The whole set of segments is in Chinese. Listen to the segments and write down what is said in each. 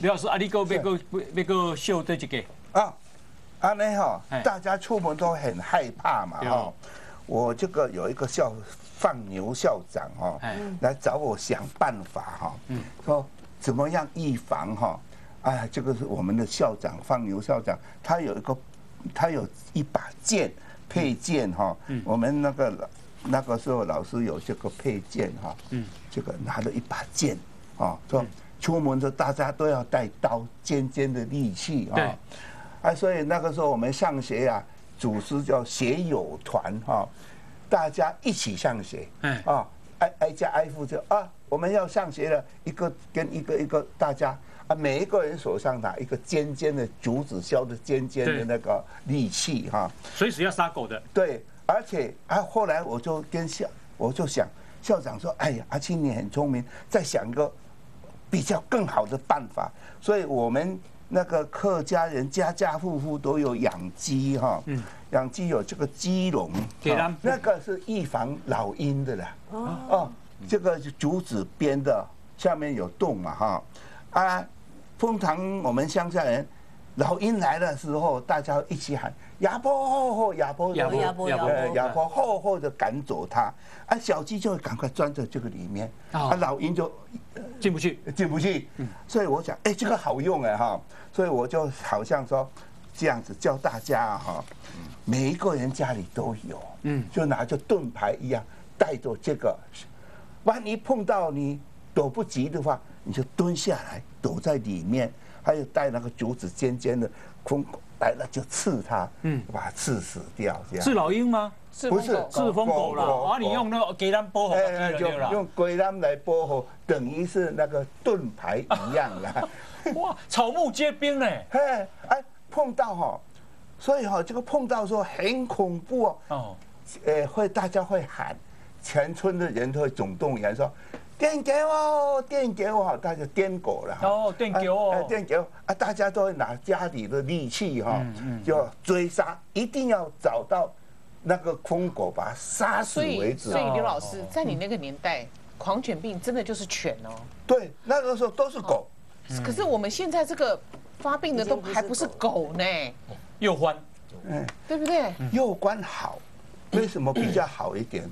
刘老师啊，你要秀对一个啊，安尼哈，大家出门都很害怕嘛哈。我这个有一个放牛校长哈，来找我想办法哈，说怎么样预防哈。 哎，这个是我们的校长放牛校长，他有一把剑配剑哈、哦。嗯、我们那个时候老师有这个配剑哈、哦。嗯。这个拿了一把剑啊、哦，说出门的大家都要带刀，尖尖的利器啊、哦。啊，所以那个时候我们上学啊，组织叫学友团哈、哦，大家一起上学。哎。啊，挨家挨户就啊，我们要上学了，一个大家。 啊，每一个人手上拿一个尖尖的竹子削的尖尖的那个利器哈，随时要杀狗的。对，而且啊，后来我就想校长说，哎呀，阿青你很聪明，再想一个比较更好的办法。所以我们那个客家人家家户户都有养鸡哈，嗯，养鸡有这个鸡笼，那个是预防老鹰的啦。哦，这个是竹子编的，下面有洞嘛哈。 啊，通常我们乡下人，老鹰来的时候，大家一起喊“牙波吼吼，牙波牙波牙波牙波吼吼”的赶走它。啊，小鸡就赶快钻到这个里面，啊，老鹰就进不去，进不去。所以我想，哎，这个好用哎哈。所以我就好像说这样子教大家哈，每一个人家里都有，嗯，就拿着盾牌一样带着这个，万一碰到你躲不及的话。 你就蹲下来，躲在里面，还有带那个竹子尖尖的，空来了就刺它，嗯，把它刺死掉。这样是老鹰吗？不是，是疯狗啦。啊，你用那个鸡蛋保护，用鸡蛋来保护，等于是那个盾牌一样啦。哇，草木皆兵呢。哎哎，碰到哈，所以哈，这个碰到说很恐怖哦。会大家会喊，全村的人都会总动员说。 电狗哦，电狗哈，大家电狗了哈。哦，电狗哦，电狗啊，大家都会拿家里的利器哈，就追杀，一定要找到那个疯狗，把它杀死为止。所以刘老师，在你那个年代，狂犬病真的就是犬哦。对，那个时候都是狗。可是我们现在这个发病的都还不是狗呢。又欢，嗯，对不对？又欢好，为什么比较好一点？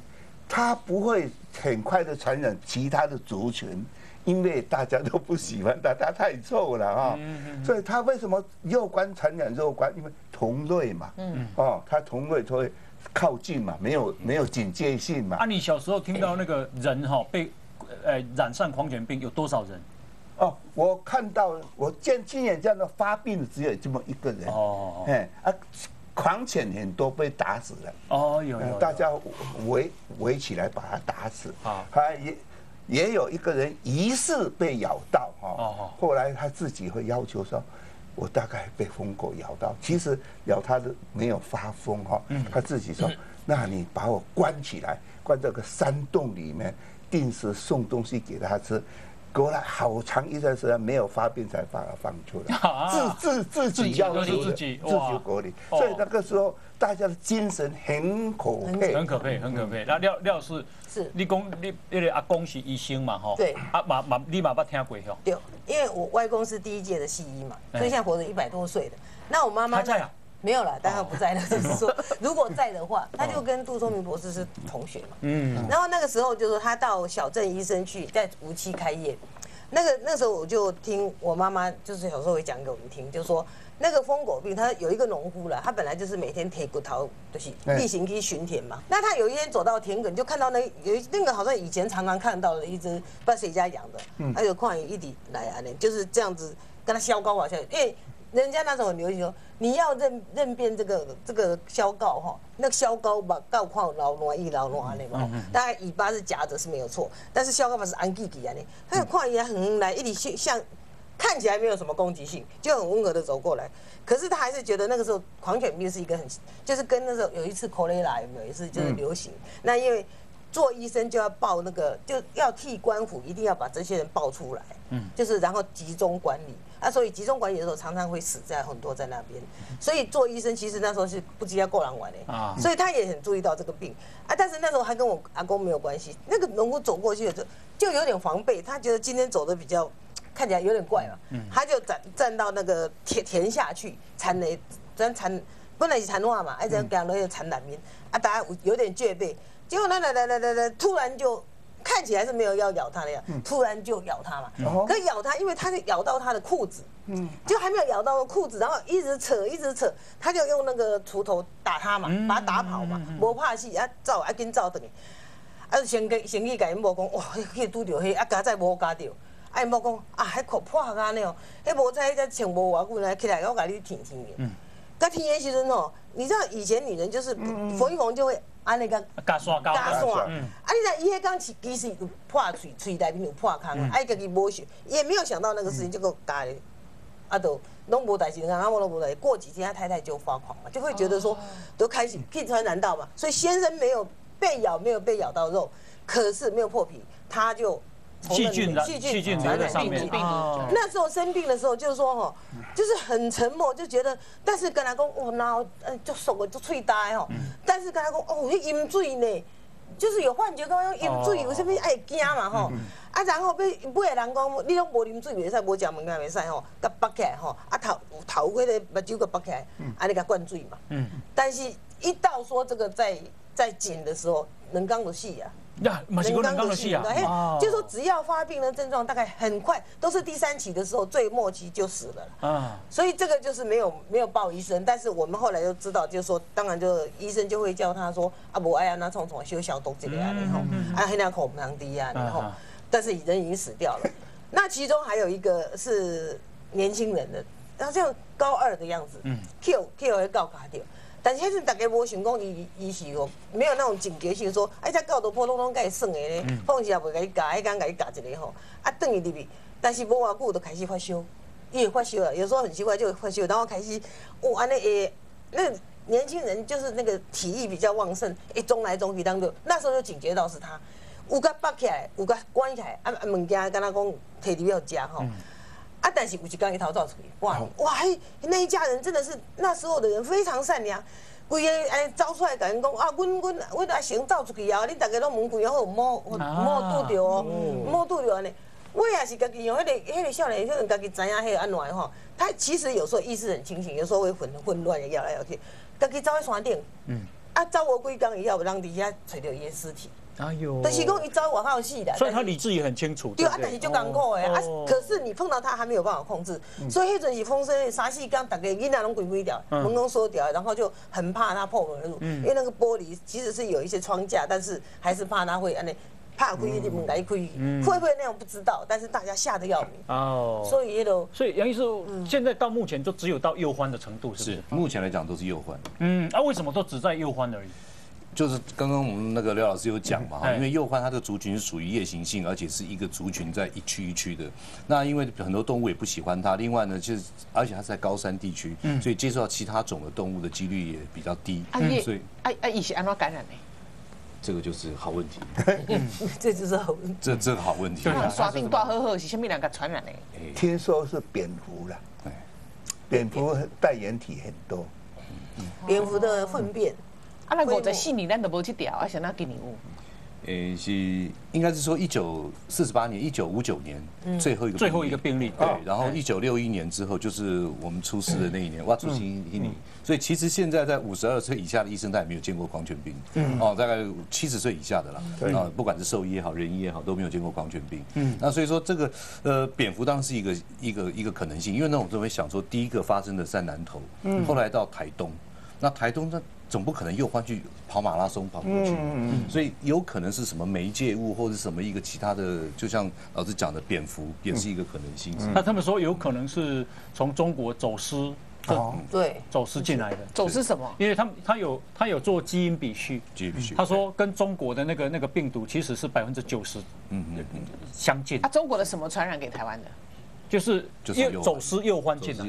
它不会很快的传染其他的族群，因为大家都不喜欢它，它太臭了啊、哦。所以它为什么肉冠传染肉冠？因为同类嘛，哦，它同类所以靠近嘛，没有警戒性嘛。啊，你小时候听到那个人哈、哦、被染上狂犬病有多少人？哦，我看到我亲眼见到发病的只有这么一个人。哦，哎啊。 狂犬很多被打死了哦，有大家围起来把它打死啊，他也有一个人疑似被咬到哈，后来他自己会要求说，我大概被疯狗咬到，其实咬他的没有发疯哈，他自己说，那你把我关起来，关这个山洞里面，定时送东西给他吃。 过了好长一段时间没有发病，才把它放出来，自己要求自己隔离，所以那个时候大家的精神很可佩，很可佩，很可佩。那廖是是，你讲你那个阿公是医生嘛，吼，对，啊你嘛捌听过吼？有，因为我外公是第一届的西医嘛，所以现在活着100多岁的。那我妈妈在啊？没有了，当然不在了。就是说，如果在的话，他就跟杜聪明博士是同学嘛。嗯。然后那个时候就说他到小镇医生去，在无期开业。那时候我就听我妈妈，就是小时候也讲给我们听，就说那个疯狗病，他有一个农夫啦，他本来就是每天舔骨头，就是例行去巡田嘛。那他有一天走到田埂，就看到那个好像以前常常看到的一只不知道谁家养的，还有矿员一起来啊，就是这样子跟他削高啊削，因为。 人家那时候很流行说，你要认辨这个消告哈，那消告把告况老卵一老卵嘞嘛，大概尾巴是夹着是没有错，但是消告法是安吉吉啊嘞，它的矿也很来一起像，看起来没有什么攻击性，就很温和的走过来，可是他还是觉得那个时候狂犬病是一个很，就是跟那时候有一次 cholera 有没有一次就是流行，那因为。 做医生就要报那个，就要替官府，一定要把这些人报出来，就是然后集中管理啊，所以集中管理的时候常常会死在很多在那边，所以做医生其实那时候是不知道够难玩的啊，所以他也很注意到这个病啊，但是那时候还跟我阿公没有关系，那个农夫走过去就有点防备，他觉得今天走的比较看起来有点怪嘛，他就站到那个田下去缠雷，缠本来是缠话嘛，哎，这讲了又缠难民，啊，大家有点戒备，结果来，突然就。 看起来是没有要咬他的呀，突然就咬他嘛。可咬他，因为他是咬到他的裤子，就还没有咬到裤子，然后一直扯，他就用那个锄头打他嘛，把他打跑嘛，不怕死啊，走啊，紧走回去。啊，先去甲因某讲，哇，去拄着迄啊，加再无加着。啊，因某讲啊，迄裤破安尼哦，迄无在迄只穿无偌久呢，起来我甲你舔舔的。甲舔的时阵吼，你知道以前女人就是缝一缝就会。 安尼个加线，啊！你知伊迄讲其实有破嘴内面有破空，啊！伊家己无想，也没有想到那个事情，结果加咧，啊都拢无代志，然后我拢无代志。过几天他太太就发狂嘛，就会觉得说，都开始屁穿难道嘛？所以先生没有被咬，没有被咬到肉，可是没有破皮，他就细菌传染病毒。那时候生病的时候，就是说吼，就是很沉默，就觉得，但是跟他讲，我脑就手个就脆呆吼。 但是跟他讲哦，你饮水呢，就是有幻觉，讲要饮水，有啥物爱惊嘛吼。啊，然后被人讲，你拢无饮水袂使，无食物件袂使吼，甲拔起来吼，啊头迄个目睭甲拔起来，安尼甲灌水嘛。但是一到说这个在紧的时候，能讲就死啊。呀，嘛是能讲就死啊。哎，就说只要发病的症状，大概很快都是第3期的时候，最末期就死了。啊，所以这个就是没有报医生，但是我们后来就知道，就是说，当然就医生就会叫他说啊，无爱啊，那从修消毒这类啊，然后啊，黑那口不能滴啊，然后，但是人已经死掉了。那其中还有一个是年轻人的，然后像高2的样子，Q 会告卡掉。 但现在大家无想讲，伊是哦，没有那种警觉性，说，哎，这高头破拢拢该算的咧，放时也袂甲你夹，迄工甲你夹一个吼，啊，等伊入去，但是无偌久就开始发烧，伊也发烧了，有时候很奇怪就会发烧，然后开始，哦，安尼诶，那年轻人就是那个体力比较旺盛，一中来中去当中，那时候就警觉到是他，有甲拔起来，有甲关起来，啊物件敢若讲摕入去食吼。 啊！但是有一天一头走出去，哇！那一家人真的是那时候的人非常善良，规个哎走出来，甲人讲啊，阮阿成走出去啊，恁大家拢问规个好莫拄着哦，莫拄着安尼。我也是家己用迄个少年，可能家己知影迄个安怎吼。他其实有时候意识很清醒，有时候会混乱的摇来摇去。家己走去山顶，啊，走无几工以后，人底下找到伊的尸体。 哎呦！但是讲一招我好戏的，所以他理智也很清楚。对啊，但是就艰苦哎啊！可是你碰到他还没有办法控制，所以迄阵是风声啥戏，刚大家囡仔拢鬼掉，门拢缩掉，然后就很怕他破门而入，因为那个玻璃其实是有一些窗架，但是还是怕他会安尼，怕鬼门来鬼，会不会那样不知道，但是大家吓得要命哦。所以都，所以杨医师现在到目前就只有到右欢的程度，是不是？目前来讲都是右欢。啊，为什么都只在右欢而已？ 就是刚刚我们那个廖老师有讲嘛，因为鼬獾它的族群属于夜行性，而且是一个族群在一区一区的。那因为很多动物也不喜欢它，另外呢，就是而且它是在高山地区，所以接触到其他种的动物的几率也比较低。所以伊是安怎感染的？这个就是好问题。这就是好问题。这好问题。耍病大呵呵是什么人给传染的？听说是蝙蝠啦，蝙蝠带原体很多，蝙蝠的粪便。 啊，那54年咱都无去调，啊，想那今年有？诶，是应该是说1948年、1959年最后一个病例，对，然后1961年之后就是我们出事的那一年，哇，出事一年，所以其实现在在52岁以下的医生，他也没有见过狂犬病，哦，大概70岁以下的啦，啊，不管是兽医也好，人医也好，都没有见过狂犬病，那所以说这个蝙蝠当然是一个可能性，因为呢，我们这边想说第一个发生的在南投，后来到台东，那台东呢？ 总不可能又换去跑马拉松跑过去，所以有可能是什么媒介物或者什么一个其他的，就像老师讲的，蝙蝠也是一个可能性。那他们说有可能是从中国走私，对，走私进来的。走私什么？因为他有做基因比序，他说跟中国的那个病毒其实是90%，相近。啊，中国的什么传染给台湾的？ 就是走私鼬獾进来，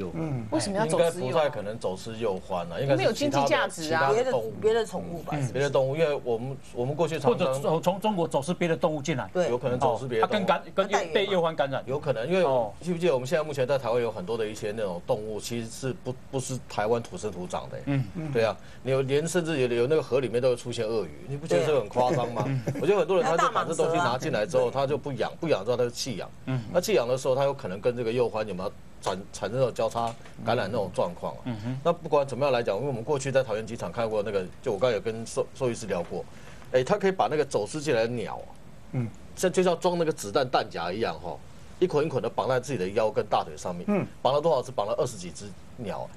为什么要走私？应该不太可能走私鼬獾了，应该没有经济价值啊。别的宠物吧，别的动物，因为我们过去常常或者从中国走私别的动物进来，对，有可能走私别的动物，跟被鼬獾感染，有可能。因为记不记得我们现在目前在台湾有很多的一些那种动物，其实是不是台湾土生土长的，对啊，你有连甚至有那个河里面都会出现鳄鱼，你不觉得这个很夸张吗？我觉得很多人他就把这东西拿进来之后，他就不养之后他就弃养，那弃养的时候他有可能。跟这个右环有没有产生那种交叉感染那种状况啊？那不管怎么样来讲，因为我们过去在桃园机场看过那个，就我刚才有跟兽医师聊过，哎，他可以把那个走私进来的鸟，像就像装那个子弹弹夹一样哈、哦，一捆一捆的绑在自己的腰跟大腿上面，绑了多少只？绑了20几只鸟，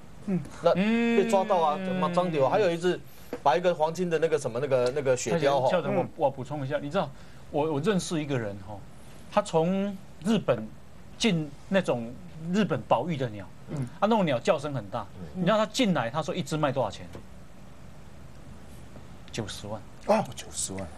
那被抓到啊，怎么张丢？还有一只把一个黄金的那个什么那个雪貂哈、哦。校长，我补充一下，你知道我认识一个人哈、哦，他从日本进那种。 日本保育的鸟，啊，那种鸟叫声很大。你知道他进来，他说一只卖多少钱？90万。哦，90万。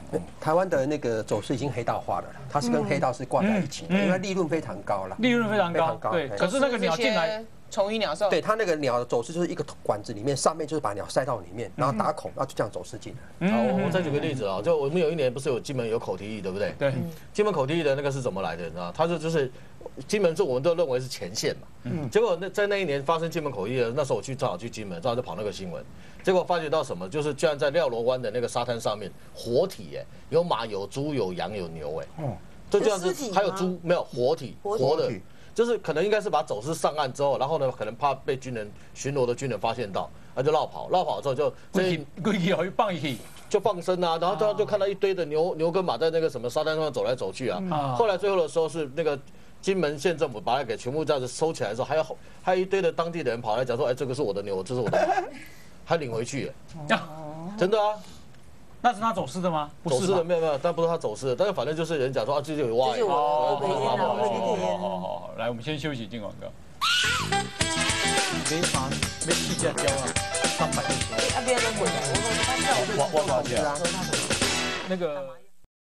台湾的那个走私已经黑道化了，它是跟黑道是挂在一起的，因为利润非常高了。利润非常高，对。可是那个鸟进来，从一鸟兽。对，它那个鸟走私就是一个管子里面，上面就是把鸟塞到里面，然后打孔，然后就这样走私进来。好，我再举个例子啊，就我们有一年不是有金门有口蹄疫，对不对？对。金门口蹄疫的那个是怎么来的？你知道，它就是。 金门是我们都认为是前线嘛，结果在那一年发生金门口蹄疫，那时候我去正好去金门，正好就跑那个新闻，结果发觉到什么，就是居然在廖罗湾的那个沙滩上面，活体哎、欸，有马有猪有羊有牛哎、欸，就这样子，还有猪没有活体活的，就是可能应该是把走私上岸之后，然后呢可能怕被军人巡逻的军人发现到，那就绕跑，绕跑之后就故意放一起。 就放生啊，然后他就看到一堆的牛跟马在那个什么沙滩上走来走去啊。后来最后的时候是那个金门县政府把它给全部这样子收起来的时候，还有一堆的当地的人跑来讲说，哎，这个是我的牛，这是我的牛，还领回去，真的啊？那是他走私的吗？走私的没有，但不是他走私的，但是反正就是人讲说啊，这就有挖。好，来，我们先休息，进广告。没法，没计价交啊。 300多。那边的鬼，我看到我。那个。